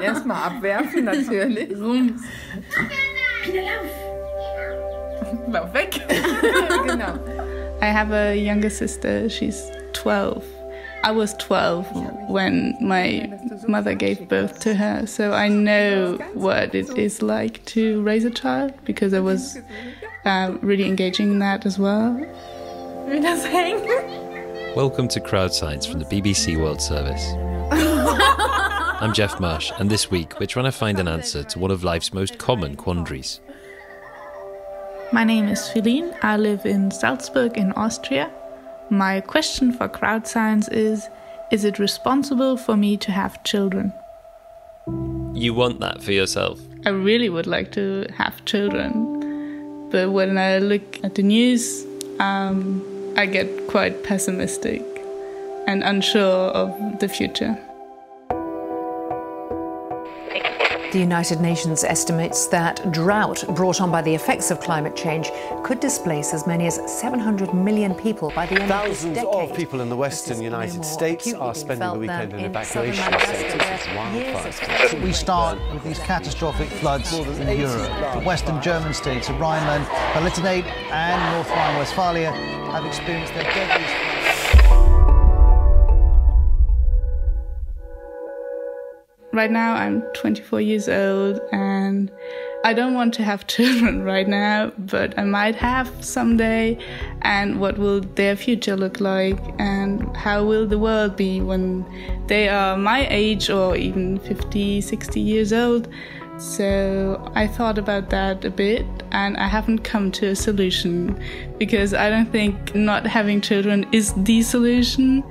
Erstmal abwerfen, natürlich. Rums. Wieder lauf. Lauf weg. Genau. I have a younger sister. She's 12. I was 12 when my mother gave birth to her, so I know what it is like to raise a child because I was really engaging in that as well. Welcome to CrowdScience from the BBC World Service. I'm Geoff Marsh, and this week we're trying to find an answer to one of life's most common quandaries. My name is Philine. I live in Salzburg in Austria. My question for CrowdScience is it responsible for me to have children? You want that for yourself? I really would like to have children, but when I look at the news, I get quite pessimistic and unsure of the future. The United Nations estimates that drought brought on by the effects of climate change could displace as many as 700 million people by the end of this decade. Thousands of people in the western United States are spending the weekend in evacuation centres. We start with these catastrophic floods in Europe. The western German states of Rhineland-Palatinate and North Rhine-Westphalia have experienced their deadliest. Right now I'm 24 years old and I don't want to have children right now, but I might have someday, and what will their future look like and how will the world be when they are my age or even 50, 60 years old. So I thought about that a bit and I haven't come to a solution because I don't think not having children is the solution.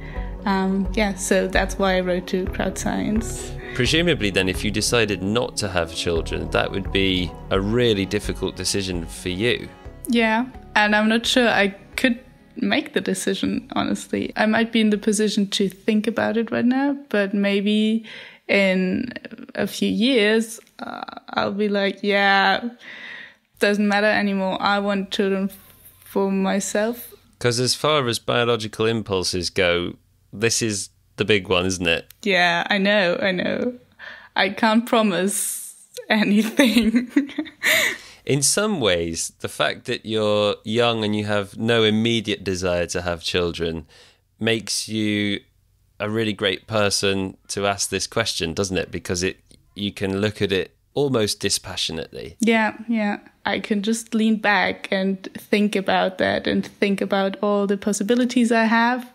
So that's why I wrote to CrowdScience. Presumably then, if you decided not to have children, that would be a really difficult decision for you. Yeah, and I'm not sure I could make the decision, honestly. I might be in the position to think about it right now, but maybe in a few years, I'll be like, yeah, doesn't matter anymore. I want children for myself. Because as far as biological impulses go, this is the big one, isn't it? Yeah, I know. I can't promise anything. In some ways, the fact that you're young and you have no immediate desire to have children makes you a really great person to ask this question, doesn't it? Because you can look at it almost dispassionately. Yeah. I can just lean back and think about that and think about all the possibilities I have.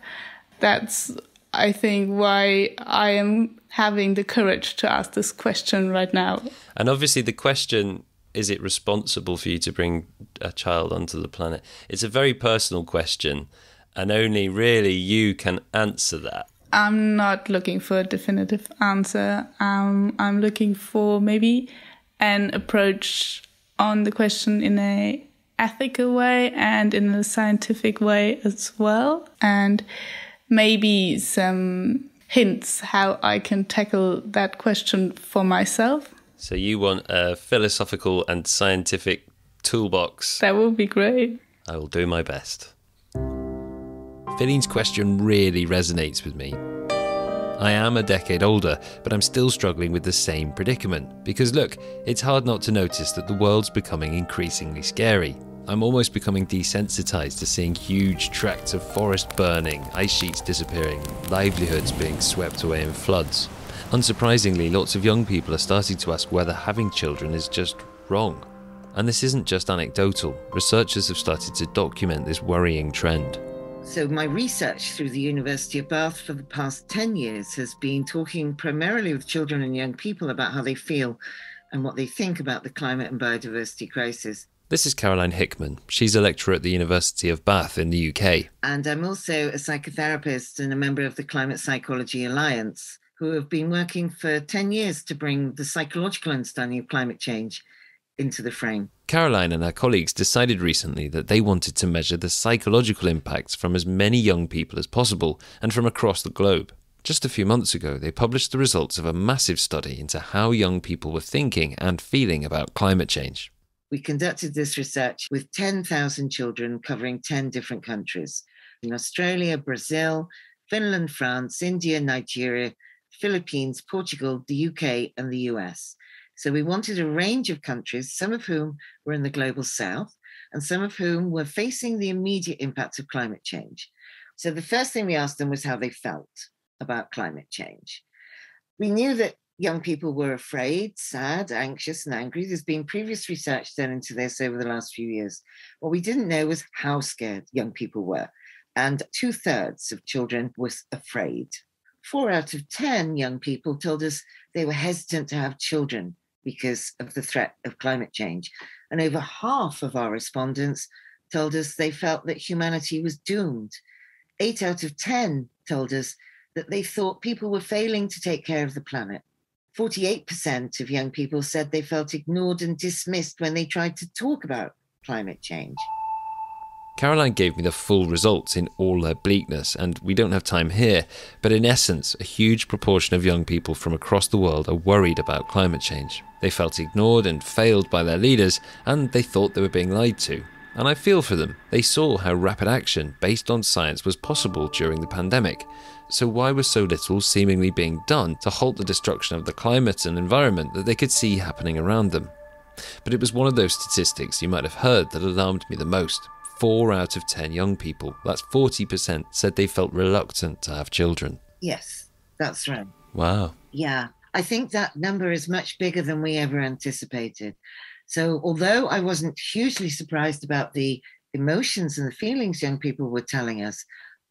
That's, I think, why I am having the courage to ask this question right now. And obviously the question, is it responsible for you to bring a child onto the planet? It's a very personal question, and only really you can answer that. I'm not looking for a definitive answer. I'm looking for maybe an approach on the question in an ethical way and in a scientific way as well. And maybe some hints how I can tackle that question for myself. So you want a philosophical and scientific toolbox. That would be great. I will do my best. Philine's question really resonates with me. I am a decade older, but I'm still struggling with the same predicament. Because look, it's hard not to notice that the world's becoming increasingly scary. I'm almost becoming desensitized to seeing huge tracts of forest burning, ice sheets disappearing, livelihoods being swept away in floods. Unsurprisingly, lots of young people are starting to ask whether having children is just wrong. And this isn't just anecdotal. Researchers have started to document this worrying trend. So my research through the University of Bath for the past 10 years has been talking primarily with children and young people about how they feel and what they think about the climate and biodiversity crisis. This is Caroline Hickman. She's a lecturer at the University of Bath in the UK. And I'm also a psychotherapist and a member of the Climate Psychology Alliance, who have been working for 10 years to bring the psychological understanding of climate change into the frame. Caroline and her colleagues decided recently that they wanted to measure the psychological impacts from as many young people as possible and from across the globe. Just a few months ago, they published the results of a massive study into how young people were thinking and feeling about climate change. We conducted this research with 10,000 children covering 10 different countries in Australia, Brazil, Finland, France, India, Nigeria, Philippines, Portugal, the UK, and the US. So we wanted a range of countries, some of whom were in the global south, and some of whom were facing the immediate impacts of climate change. So the first thing we asked them was how they felt about climate change. We knew that young people were afraid, sad, anxious, and angry. There's been previous research done into this over the last few years. What we didn't know was how scared young people were. And 2/3 of children was afraid. 4 out of 10 young people told us they were hesitant to have children because of the threat of climate change. And over half of our respondents told us they felt that humanity was doomed. 8 out of 10 told us that they thought people were failing to take care of the planet. 48% of young people said they felt ignored and dismissed when they tried to talk about climate change. Caroline gave me the full results in all their bleakness, and we don't have time here, but in essence, a huge proportion of young people from across the world are worried about climate change. They felt ignored and failed by their leaders, and they thought they were being lied to. And I feel for them. They saw how rapid action based on science was possible during the pandemic. So why was so little seemingly being done to halt the destruction of the climate and environment that they could see happening around them? But it was one of those statistics you might have heard that alarmed me the most. 4 out of 10 young people, that's 40%, said they felt reluctant to have children. Yes, that's right. Wow. Yeah, I think that number is much bigger than we ever anticipated. So although I wasn't hugely surprised about the emotions and the feelings young people were telling us,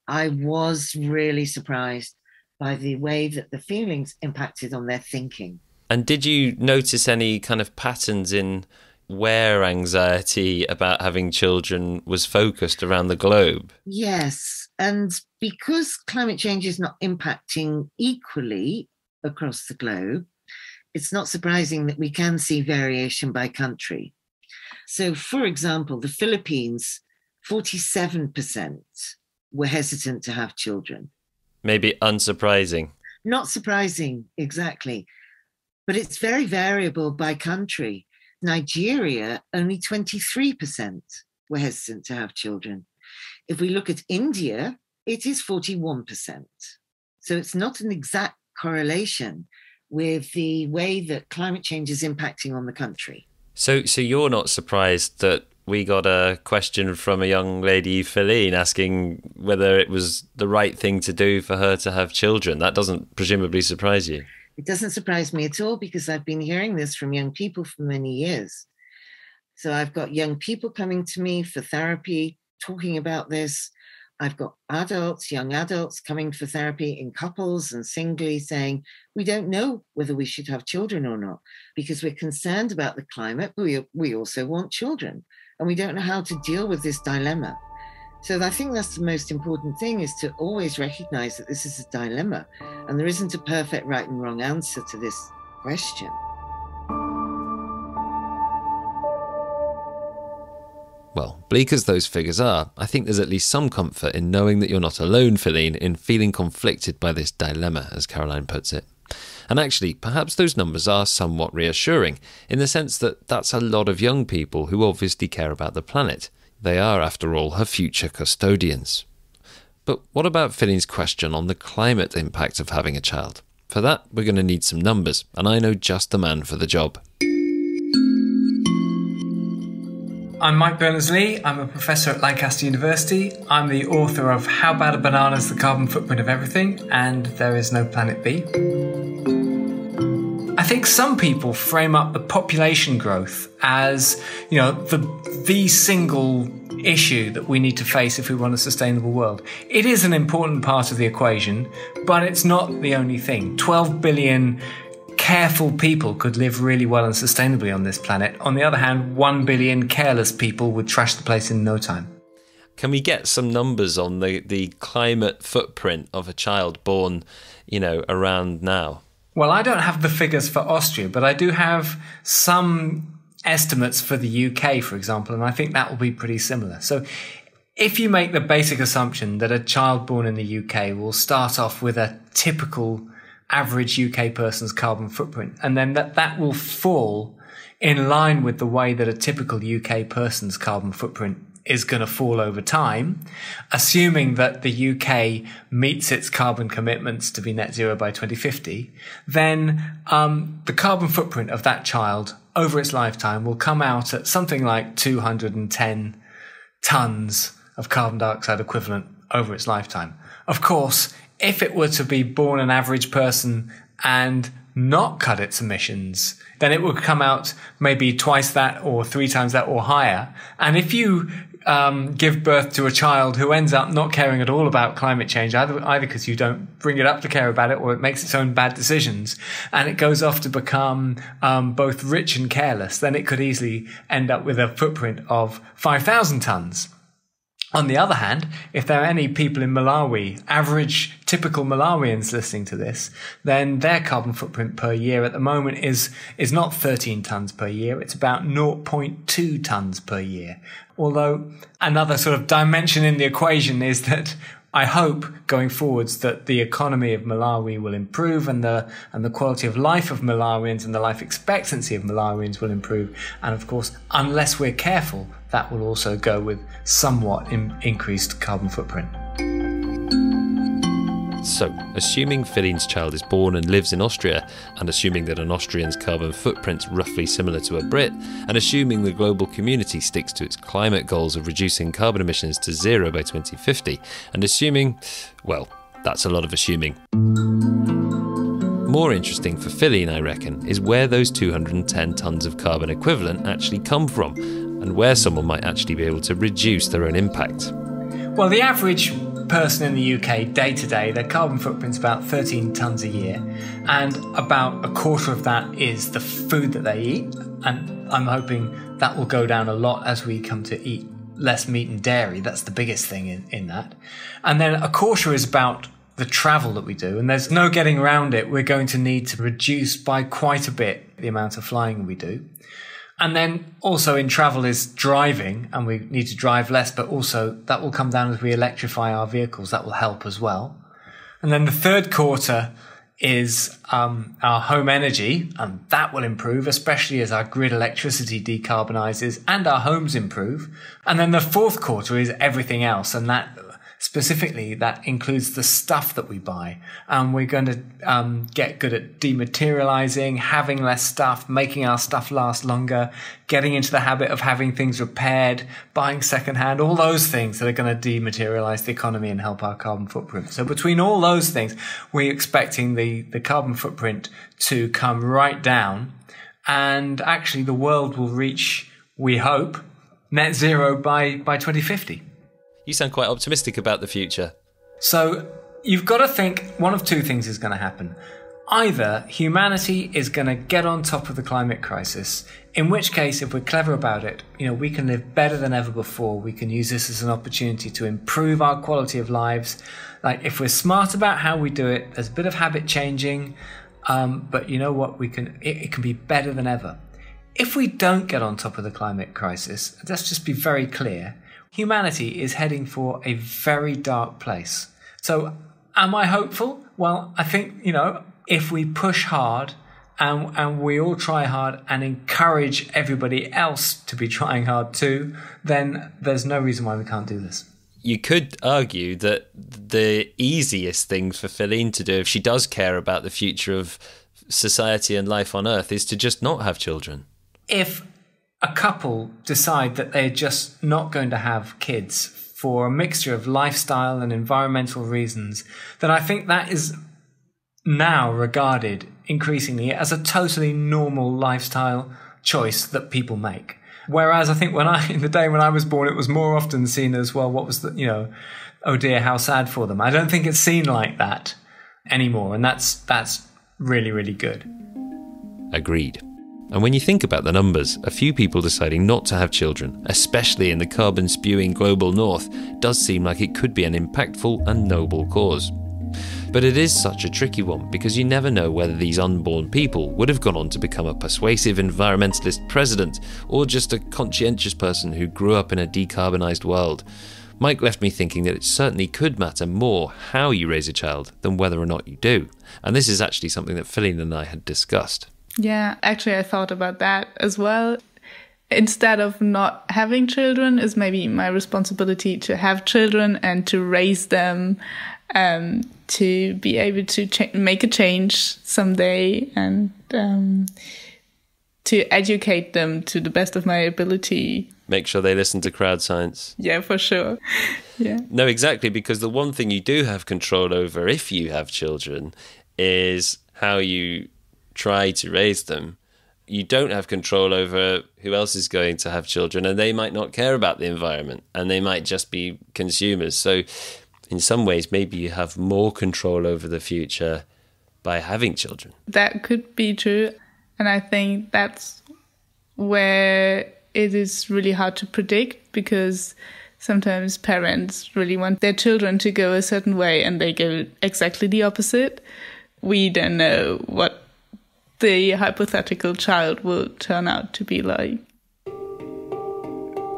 I was really surprised by the way that the feelings impacted on their thinking. And did you notice any kind of patterns in where anxiety about having children was focused around the globe? Yes, and because climate change is not impacting equally across the globe, it's not surprising that we can see variation by country. So, for example, the Philippines, 47% were hesitant to have children. Maybe unsurprising. Not surprising, exactly. But it's very variable by country. Nigeria, only 23% were hesitant to have children. If we look at India, it is 41%. So it's not an exact correlation with the way that climate change is impacting on the country. So you're not surprised that we got a question from a young lady, Philine, asking whether it was the right thing to do for her to have children. That doesn't presumably surprise you. It doesn't surprise me at all, because I've been hearing this from young people for many years. So I've got young people coming to me for therapy, talking about this. I've got adults, young adults coming for therapy in couples and singly saying, we don't know whether we should have children or not because we're concerned about the climate, but we also want children and we don't know how to deal with this dilemma. So I think that's the most important thing, is to always recognize that this is a dilemma and there isn't a perfect right and wrong answer to this question. Well, bleak as those figures are, I think there's at least some comfort in knowing that you're not alone, Philine, in feeling conflicted by this dilemma, as Caroline puts it. And actually, perhaps those numbers are somewhat reassuring, in the sense that that's a lot of young people who obviously care about the planet. They are, after all, her future custodians. But what about Philine's question on the climate impact of having a child? For that, we're going to need some numbers, and I know just the man for the job. I'm Mike Berners-Lee. I'm a professor at Lancaster University. I'm the author of How Bad a Banana is the Carbon Footprint of Everything and There Is No Planet B. I think some people frame up the population growth as, you know, the single issue that we need to face if we want a sustainable world. It is an important part of the equation, but it's not the only thing. 12 billion careful people could live really well and sustainably on this planet. On the other hand, 1 billion careless people would trash the place in no time. Can we get some numbers on the climate footprint of a child born, you know, around now? Well, I don't have the figures for Austria, but I do have some estimates for the UK, for example, and I think that will be pretty similar. So if you make the basic assumption that a child born in the UK will start off with a typical average UK person's carbon footprint, and then that will fall in line with the way that a typical UK person's carbon footprint is going to fall over time, assuming that the UK meets its carbon commitments to be net zero by 2050, then the carbon footprint of that child over its lifetime will come out at something like 210 tons of carbon dioxide equivalent over its lifetime. Of course, if it were to be born an average person and not cut its emissions, then it would come out maybe twice that or three times that or higher. And if you give birth to a child who ends up not caring at all about climate change, either because you don't bring it up to care about it or it makes its own bad decisions, and it goes off to become both rich and careless, then it could easily end up with a footprint of 5,000 tons. On the other hand, if there are any people in Malawi, average, typical Malawians listening to this, then their carbon footprint per year at the moment is not 13 tons per year. It's about 0.2 tons per year. Although another sort of dimension in the equation is that I hope going forwards that the economy of Malawi will improve and the quality of life of Malawians and the life expectancy of Malawians will improve. And of course, unless we're careful, that will also go with somewhat increased carbon footprint. So, assuming Philine's child is born and lives in Austria, and assuming that an Austrian's carbon footprint's roughly similar to a Brit, and assuming the global community sticks to its climate goals of reducing carbon emissions to zero by 2050, and assuming, well, that's a lot of assuming. More interesting for Philine, I reckon, is where those 210 tonnes of carbon equivalent actually come from, and where someone might actually be able to reduce their own impact. Well, the average person in the UK day to day, their carbon footprint's about 13 tonnes a year, and about a quarter of that is the food that they eat, and I'm hoping that will go down a lot as we come to eat less meat and dairy. That's the biggest thing in that. And then a quarter is about the travel that we do, and there's no getting around it. We're going to need to reduce by quite a bit the amount of flying we do. And then also in travel is driving, and we need to drive less, but also that will come down as we electrify our vehicles. That will help as well. And then the third quarter is our home energy, and that will improve, especially as our grid electricity decarbonizes and our homes improve. And then the fourth quarter is everything else, and that specifically, that includes the stuff that we buy. We're going to get good at dematerializing, having less stuff, making our stuff last longer, getting into the habit of having things repaired, buying secondhand, all those things that are going to dematerialize the economy and help our carbon footprint. So between all those things, we're expecting the carbon footprint to come right down. And actually, the world will reach, we hope, net zero by 2050. You sound quite optimistic about the future. So you've got to think one of two things is going to happen. Either humanity is going to get on top of the climate crisis, in which case, if we're clever about it, you know, we can live better than ever before. We can use this as an opportunity to improve our quality of lives. Like if we're smart about how we do it, there's a bit of habit changing, but you know what? It can be better than ever. If we don't get on top of the climate crisis, let's just be very clear. Humanity is heading for a very dark place. So am I hopeful? Well, I think, you know, if we push hard and we all try hard and encourage everybody else to be trying hard too, then there's no reason why we can't do this. You could argue that the easiest thing for Philine to do, if she does care about the future of society and life on Earth, is to just not have children. If a couple decide that they're just not going to have kids for a mixture of lifestyle and environmental reasons, then I think that is now regarded increasingly as a totally normal lifestyle choice that people make. Whereas I think in the day when I was born, it was more often seen as, well, what was the, you know, oh dear, how sad for them. I don't think it's seen like that anymore. And that's really, really good. Agreed. And when you think about the numbers, a few people deciding not to have children, especially in the carbon-spewing global north, does seem like it could be an impactful and noble cause. But it is such a tricky one, because you never know whether these unborn people would have gone on to become a persuasive environmentalist president, or just a conscientious person who grew up in a decarbonised world. Mike left me thinking that it certainly could matter more how you raise a child than whether or not you do. And this is actually something that Philine and I had discussed. Yeah, actually I thought about that as well. instead of not having children, is maybe my responsibility to have children and to raise them, to be able to make a change someday, and to educate them to the best of my ability. Make sure they listen to CrowdScience. Yeah, for sure. Yeah. No, exactly, because the one thing you do have control over if you have children is how you try to raise them. You don't have control over who else is going to have children, and they might not care about the environment and they might just be consumers. So in some ways, maybe you have more control over the future by having children. That could be true. And I think that's where it is really hard to predict, because sometimes parents really want their children to go a certain way and they go exactly the opposite. We don't know what the hypothetical child will turn out to be like.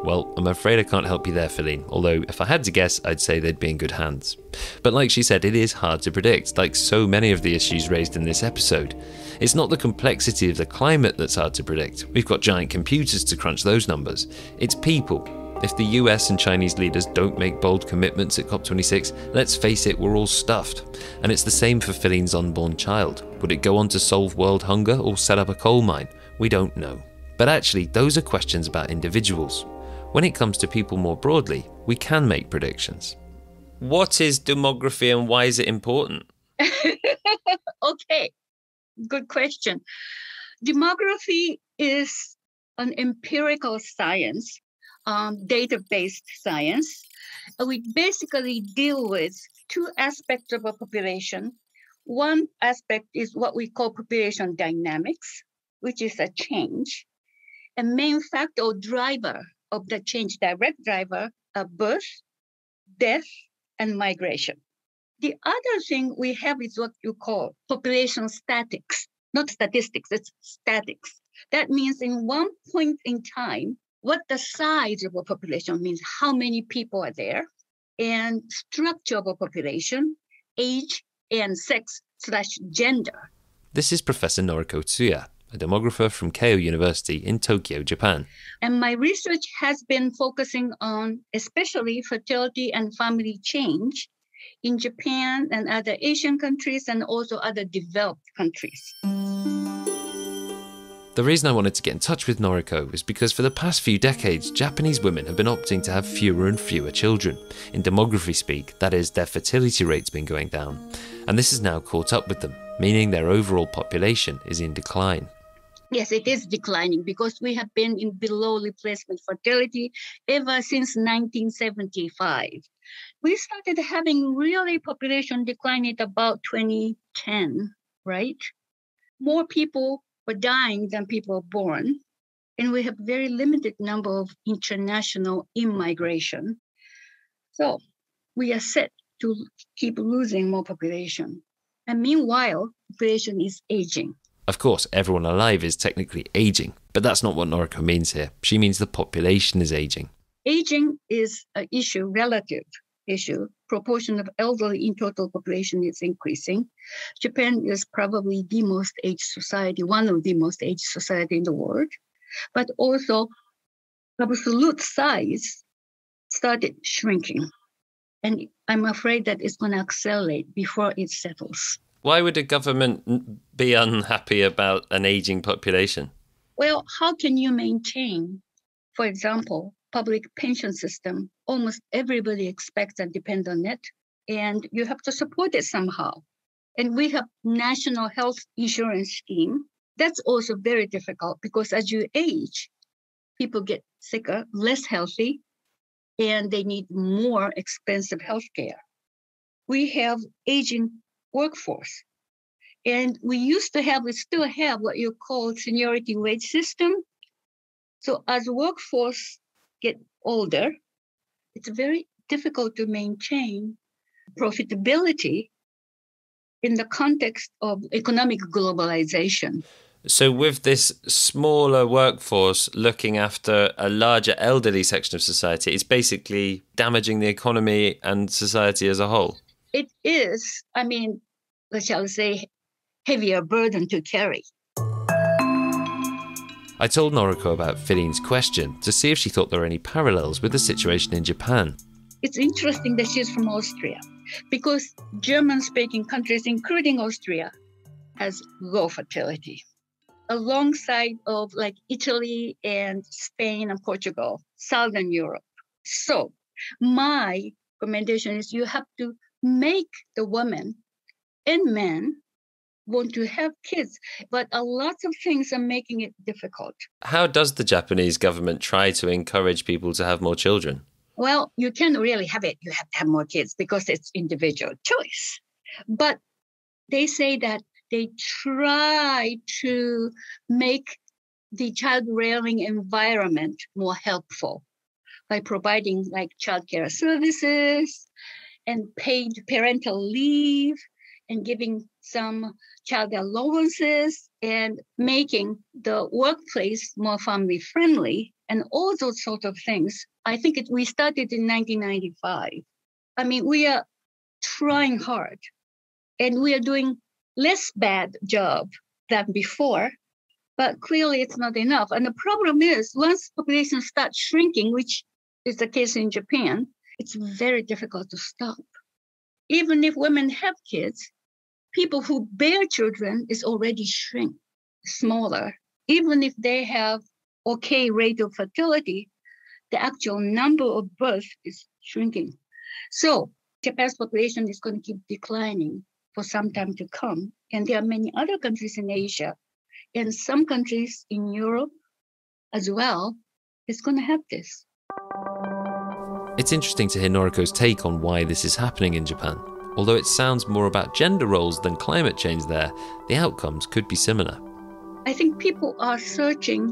Well, I'm afraid I can't help you there, Philine, although if I had to guess, I'd say they'd be in good hands. But like she said, it is hard to predict, like so many of the issues raised in this episode. It's not the complexity of the climate that's hard to predict. We've got giant computers to crunch those numbers. It's people. If the US and Chinese leaders don't make bold commitments at COP26, let's face it, we're all stuffed. And it's the same for Philine's unborn child. Would it go on to solve world hunger or set up a coal mine? We don't know. But actually, those are questions about individuals. When it comes to people more broadly, we can make predictions. What is demography and why is it important? Okay, good question. Demography is an empirical science, data-based science. We basically deal with two aspects of a population. One aspect is what we call population dynamics, which is a change. A main factor or driver of the change, direct driver, are birth, death, and migration. The other thing we have is what you call population statics, not statistics, it's statics. That means in one point in time, what the size of a population means, how many people are there, and structure of a population, age and sex/gender. This is Professor Noriko Tsuya, a demographer from Keio University in Tokyo, Japan. And my research has been focusing on especially fertility and family change in Japan and other Asian countries and also other developed countries. The reason I wanted to get in touch with Noriko is because for the past few decades, Japanese women have been opting to have fewer and fewer children. In demography speak, that is, their fertility rate's been going down. And this has now caught up with them, meaning their overall population is in decline. Yes, it is declining because we have been in below replacement fertility ever since 1975. We started having really population decline at about 2010, right? More people were dying than people were born. And we have very limited number of international immigration. So we are set to keep losing more population. And meanwhile, population is aging. Of course, everyone alive is technically aging, but that's not what Noriko means here. She means the population is aging. Aging is an issue, relative issue. Proportion of elderly in total population is increasing. Japan is probably the most aged society, one of the most aged society in the world. But also, absolute size started shrinking. And I'm afraid that it's going to accelerate before it settles. Why would a government be unhappy about an aging population? Well, how can you maintain, for example, public pension system? Almost everybody expects and depends on it, and you have to support it somehow. And we have national health insurance scheme. That's also very difficult because as you age, people get sicker, less healthy, and they need more expensive health care. We have aging workforce. And we used to have, we still have what you call seniority wage system. So as workforce get older, it's very difficult to maintain profitability in the context of economic globalization. So with this smaller workforce looking after a larger elderly section of society, it's basically damaging the economy and society as a whole. It is, I mean, shall I say, heavier burden to carry. I told Noriko about Philine's question to see if she thought there were any parallels with the situation in Japan. It's interesting that she's from Austria, because German-speaking countries, including Austria, has low fertility. Alongside of like Italy and Spain and Portugal, Southern Europe. So my recommendation is you have to make the women and men want to have kids, but a lot of things are making it difficult. How does the Japanese government try to encourage people to have more children? Well, you can't really have it. You have to have more kids because it's individual choice. But they say that they try to make the child-rearing environment more helpful by providing like childcare services and paid parental leave and giving some child allowances and making the workplace more family-friendly and all those sort of things. I think we started in 1995. I mean, we are trying hard and we are doing less bad job than before, but clearly it's not enough. And the problem is once population starts shrinking, which is the case in Japan, it's very difficult to stop. Even if women have kids, people who bear children is already shrink, smaller. Even if they have okay rate of fertility, the actual number of births is shrinking. So Japan's population is going to keep declining for some time to come. And there are many other countries in Asia and some countries in Europe as well, it's going to have this. It's interesting to hear Noriko's take on why this is happening in Japan. Although it sounds more about gender roles than climate change there, the outcomes could be similar. I think people are searching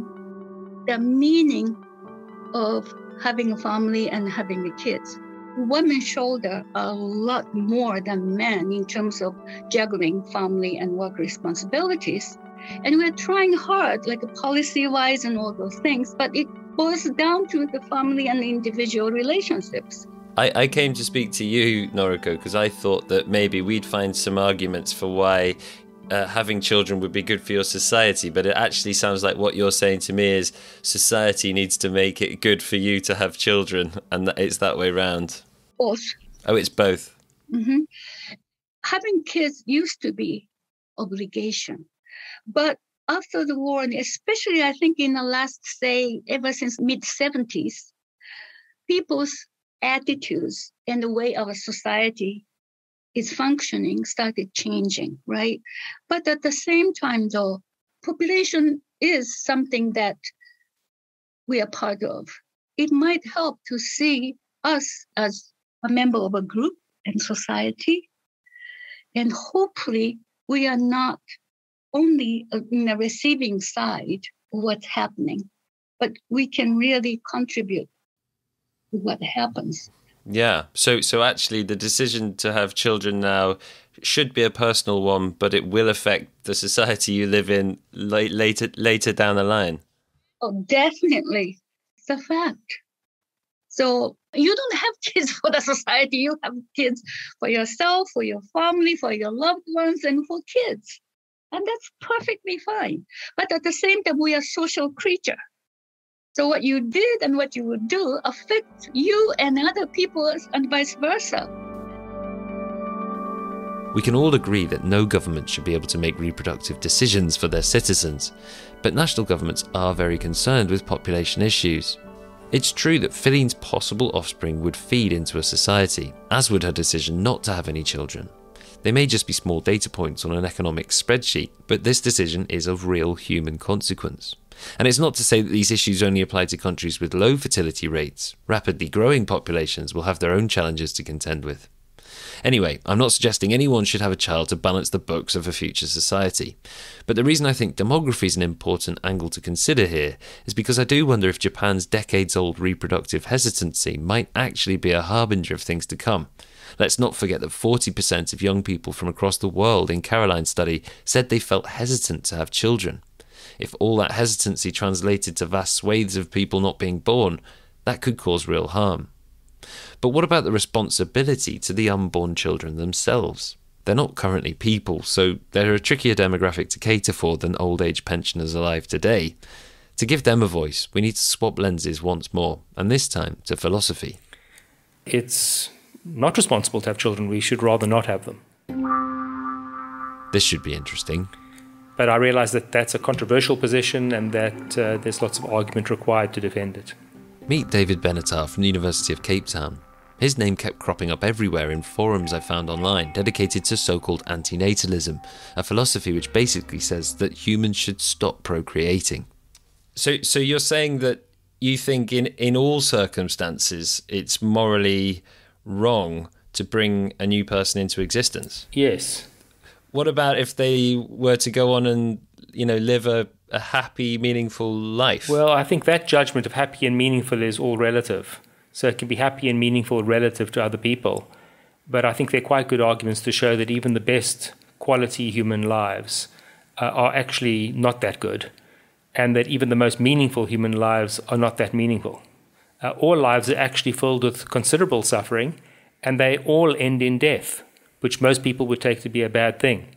the meaning of having a family and having the kids. Women shoulder a lot more than men in terms of juggling family and work responsibilities. And we're trying hard, like policy-wise and all those things, but it boils down to the family and the individual relationships. I came to speak to you, Noriko, because I thought that maybe we'd find some arguments for why having children would be good for your society, but it actually sounds like what you're saying to me is society needs to make it good for you to have children, and that it's that way round. Both. Oh, it's both. Mm-hmm. Having kids used to be obligation, but after the war, and especially I think in the last, say, ever since mid-70s, people's attitudes and the way our society is functioning started changing, right? But at the same time, though, population is something that we are part of. It might help to see us as a member of a group and society. And hopefully we are not only in the receiving side of what's happening, but we can really contribute to what happens. Yeah. So actually the decision to have children now should be a personal one, but it will affect the society you live in later down the line. Oh, definitely. It's a fact. So you don't have kids for the society. You have kids for yourself, for your family, for your loved ones, and for kids. And that's perfectly fine. But at the same time, we are social creatures. So what you did and what you would do affects you and other people and vice versa. We can all agree that no government should be able to make reproductive decisions for their citizens, but national governments are very concerned with population issues. It's true that Philine's possible offspring would feed into a society, as would her decision not to have any children. They may just be small data points on an economic spreadsheet, but this decision is of real human consequence. And it's not to say that these issues only apply to countries with low fertility rates. Rapidly growing populations will have their own challenges to contend with. Anyway, I'm not suggesting anyone should have a child to balance the books of a future society. But the reason I think demography is an important angle to consider here is because I do wonder if Japan's decades-old reproductive hesitancy might actually be a harbinger of things to come. Let's not forget that 40% of young people from across the world in Caroline's study said they felt hesitant to have children. If all that hesitancy translated to vast swathes of people not being born, that could cause real harm. But what about the responsibility to the unborn children themselves? They're not currently people, so they're a trickier demographic to cater for than old age pensioners alive today. To give them a voice, we need to swap lenses once more, and this time to philosophy. It's not responsible to have children. We should rather not have them. This should be interesting. But I realise that that's a controversial position and that there's lots of argument required to defend it. Meet David Benatar from the University of Cape Town. His name kept cropping up everywhere in forums I found online dedicated to so-called antinatalism, a philosophy which basically says that humans should stop procreating. So you're saying that you think in all circumstances it's morally wrong to bring a new person into existence? Yes. What about if they were to go on and, you know, live a happy, meaningful life? Well, I think that judgment of happy and meaningful is all relative. So it can be happy and meaningful relative to other people. But I think they're quite good arguments to show that even the best quality human lives are actually not that good, and that even the most meaningful human lives are not that meaningful. All lives are actually filled with considerable suffering, and they all end in death, which most people would take to be a bad thing.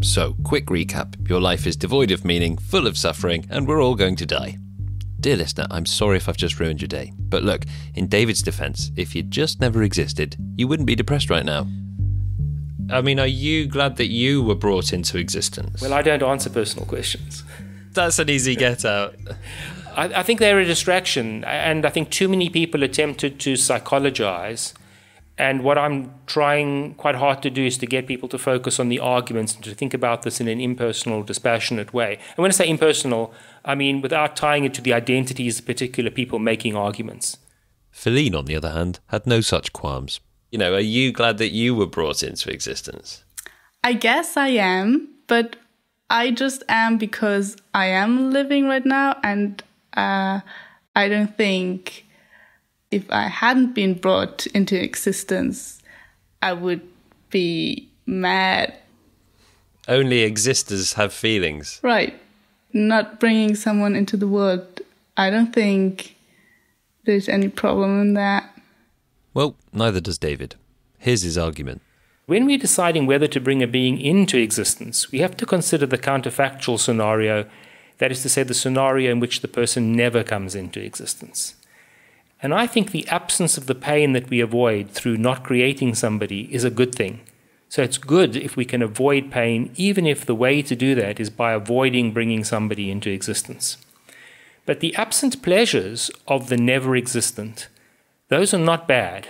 So, quick recap. Your life is devoid of meaning, full of suffering, and we're all going to die. Dear listener, I'm sorry if I've just ruined your day. But look, in David's defense, if you just never existed, you wouldn't be depressed right now. I mean, are you glad that you were brought into existence? Well, I don't answer personal questions. That's an easy get out. I think they're a distraction, and I think too many people attempted to psychologize. And what I'm trying quite hard to do is to get people to focus on the arguments and to think about this in an impersonal, dispassionate way. And when I say impersonal, I mean without tying it to the identities of particular people making arguments. Philine, on the other hand, had no such qualms. You know, are you glad that you were brought into existence? I guess I am, but I just am because I am living right now, and I don't think... if I hadn't been brought into existence, I would be mad. Only existers have feelings. Right. Not bringing someone into the world, I don't think there's any problem in that. Well, neither does David. Here's his argument. When we're deciding whether to bring a being into existence, we have to consider the counterfactual scenario, that is to say, the scenario in which the person never comes into existence. And I think the absence of the pain that we avoid through not creating somebody is a good thing. So it's good if we can avoid pain, even if the way to do that is by avoiding bringing somebody into existence. But the absent pleasures of the never-existent, those are not bad.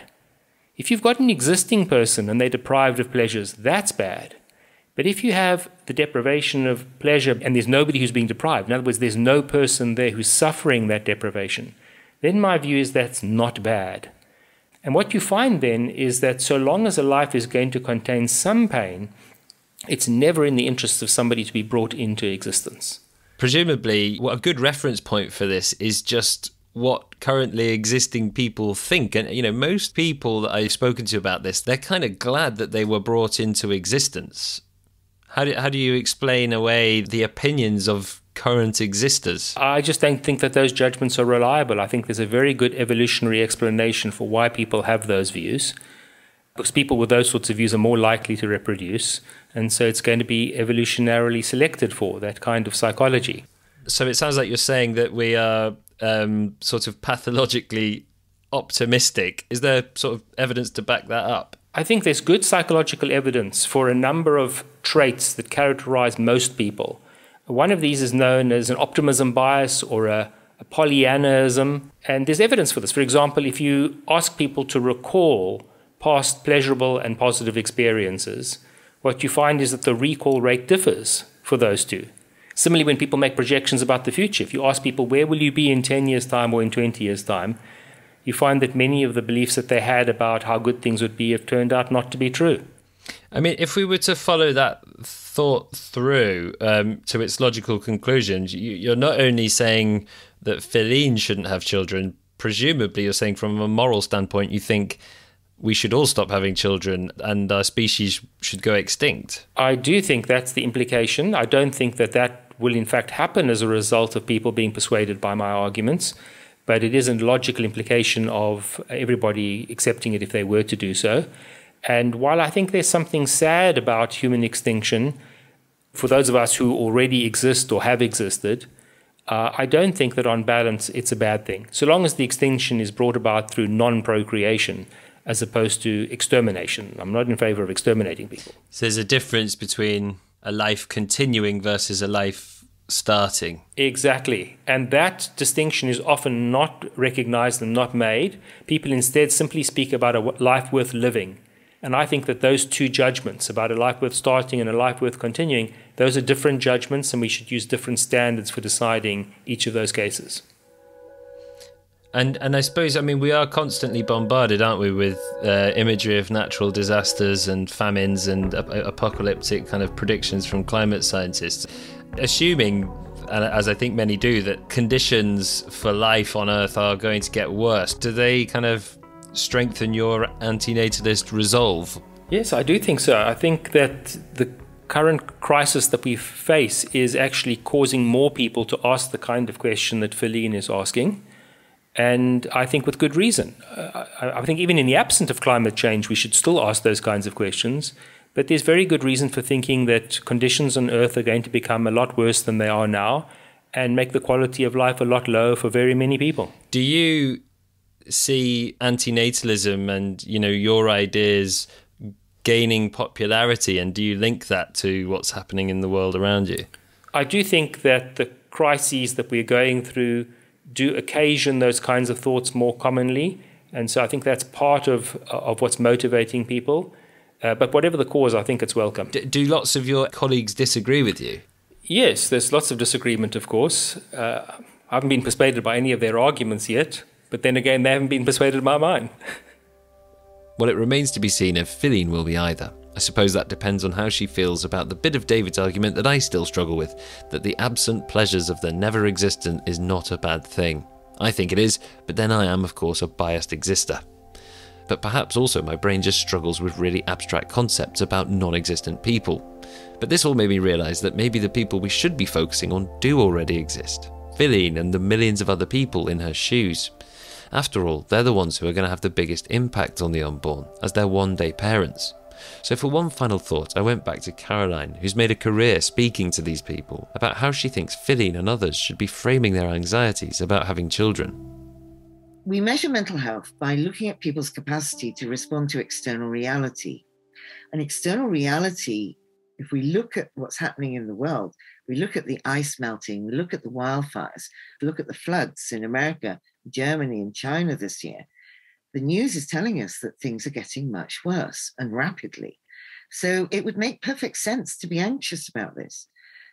If you've got an existing person and they're deprived of pleasures, that's bad. But if you have the deprivation of pleasure and there's nobody who's being deprived, in other words, there's no person there who's suffering that deprivation, then my view is that's not bad. And what you find then is that so long as a life is going to contain some pain, it's never in the interests of somebody to be brought into existence. Presumably, a good reference point for this is just what currently existing people think. And, you know, most people that I've spoken to about this, they're kind of glad that they were brought into existence. How do you explain away the opinions of current existers? I just don't think that those judgments are reliable. I think there's a very good evolutionary explanation for why people have those views, because people with those sorts of views are more likely to reproduce, and so it's going to be evolutionarily selected for that kind of psychology. So it sounds like you're saying that we are sort of pathologically optimistic. Is there sort of evidence to back that up? I think there's good psychological evidence for a number of traits that characterize most people. One of these is known as an optimism bias or a Pollyannaism, and there's evidence for this. For example, if you ask people to recall past pleasurable and positive experiences, what you find is that the recall rate differs for those two. Similarly, when people make projections about the future, if you ask people, where will you be in 10 years' time or in 20 years' time, you find that many of the beliefs that they had about how good things would be have turned out not to be true. I mean, if we were to follow that thought through to its logical conclusions, you're not only saying that Philine shouldn't have children, presumably you're saying from a moral standpoint you think we should all stop having children and our species should go extinct. I do think that's the implication. I don't think that that will in fact happen as a result of people being persuaded by my arguments, but it is a logical implication of everybody accepting it if they were to do so. And while I think there's something sad about human extinction, for those of us who already exist or have existed, I don't think that on balance it's a bad thing, so long as the extinction is brought about through non-procreation as opposed to extermination. I'm not in favor of exterminating people. So there's a difference between a life continuing versus a life starting. Exactly. And that distinction is often not recognized and not made. People instead simply speak about a life worth living. And I think that those two judgments about a life worth starting and a life worth continuing, those are different judgments, and we should use different standards for deciding each of those cases. And I suppose, I mean, we are constantly bombarded, aren't we, with imagery of natural disasters and famines and apocalyptic kind of predictions from climate scientists, assuming, as I think many do, that conditions for life on Earth are going to get worse. Do they kind of strengthen your antinatalist resolve? Yes, I do think so. I think that the current crisis that we face is actually causing more people to ask the kind of question that Philine is asking, and I think with good reason. I think even in the absence of climate change, we should still ask those kinds of questions, but there's very good reason for thinking that conditions on Earth are going to become a lot worse than they are now and make the quality of life a lot lower for very many people. Do you see antinatalism and, you know, your ideas gaining popularity, and do you link that to what's happening in the world around you? I do think that the crises that we're going through do occasion those kinds of thoughts more commonly, and so I think that's part of what's motivating people, but whatever the cause, I think it's welcome. Do lots of your colleagues disagree with you? Yes, there's lots of disagreement, of course. I haven't been persuaded by any of their arguments yet. But then again, they haven't been persuaded by mine. Well, it remains to be seen if Philine will be either. I suppose that depends on how she feels about the bit of David's argument that I still struggle with, that the absent pleasures of the never-existent is not a bad thing. I think it is, but then I am, of course, a biased exister. But perhaps also my brain just struggles with really abstract concepts about non-existent people. But this all made me realise that maybe the people we should be focusing on do already exist. Philine and the millions of other people in her shoes. After all, they're the ones who are going to have the biggest impact on the unborn, as their one-day parents. So for one final thought, I went back to Caroline, who's made a career speaking to these people, about how she thinks Philine and others should be framing their anxieties about having children. We measure mental health by looking at people's capacity to respond to external reality. And external reality, if we look at what's happening in the world, we look at the ice melting, we look at the wildfires, we look at the floods in America, Germany and China this year, the news is telling us that things are getting much worse and rapidly. So it would make perfect sense to be anxious about this.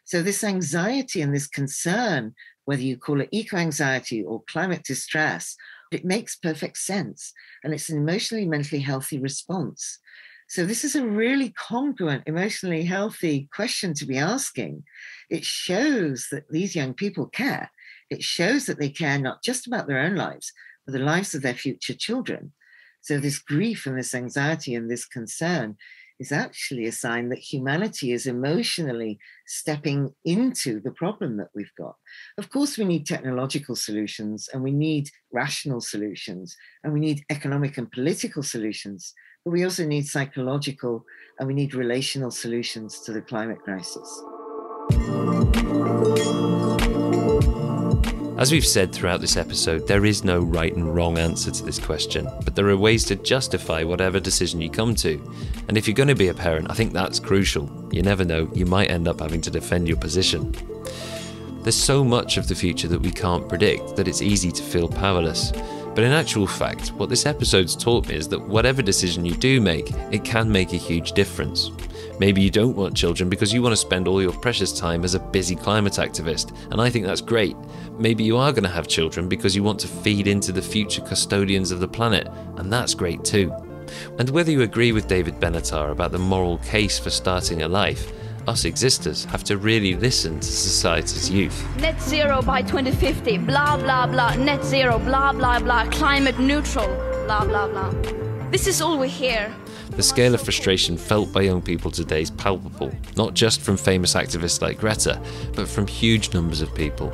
So this anxiety and this concern, whether you call it eco-anxiety or climate distress, it makes perfect sense. And it's an emotionally, mentally healthy response. So this is a really congruent, emotionally healthy question to be asking. It shows that these young people care. It shows that they care not just about their own lives, but the lives of their future children. So this grief and this anxiety and this concern is actually a sign that humanity is emotionally stepping into the problem that we've got. Of course, we need technological solutions, and we need rational solutions, and we need economic and political solutions, but we also need psychological and we need relational solutions to the climate crisis. As we've said throughout this episode, there is no right and wrong answer to this question, but there are ways to justify whatever decision you come to. And if you're going to be a parent, I think that's crucial. You never know, you might end up having to defend your position. There's so much of the future that we can't predict that it's easy to feel powerless. But in actual fact, what this episode's taught me is that whatever decision you do make, it can make a huge difference. Maybe you don't want children because you want to spend all your precious time as a busy climate activist, and I think that's great. Maybe you are going to have children because you want to feed into the future custodians of the planet, and that's great too. And whether you agree with David Benatar about the moral case for starting a life, us existers have to really listen to society's youth. Net zero by 2050, blah blah blah, net zero, blah blah blah, climate neutral, blah blah blah. This is all we hear. The scale of frustration felt by young people today is palpable, not just from famous activists like Greta, but from huge numbers of people.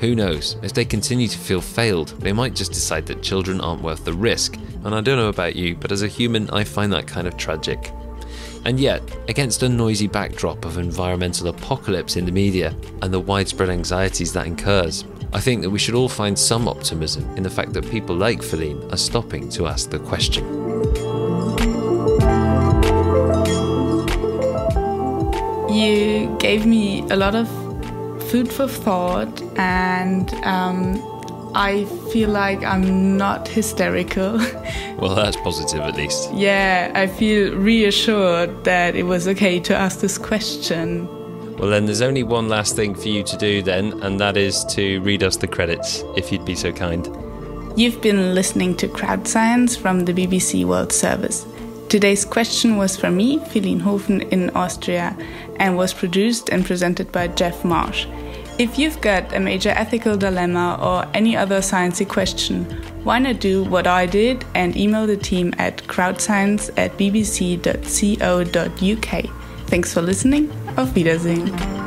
Who knows, if they continue to feel failed, they might just decide that children aren't worth the risk, and I don't know about you, but as a human I find that kind of tragic. And yet, against a noisy backdrop of environmental apocalypse in the media and the widespread anxieties that incurs, I think that we should all find some optimism in the fact that people like Philine are stopping to ask the question. You gave me a lot of food for thought, and I feel like I'm not hysterical. Well, that's positive at least. Yeah, I feel reassured that it was okay to ask this question. Well then, there's only one last thing for you to do then, and that is to read us the credits, if you'd be so kind. You've been listening to CrowdScience from the BBC World Service. Today's question was from me, Philine Hoven in Austria, and was produced and presented by Geoff Marsh. If you've got a major ethical dilemma or any other sciencey question, why not do what I did and email the team at crowdscience@bbc.co.uk. Thanks for listening. Auf Wiedersehen.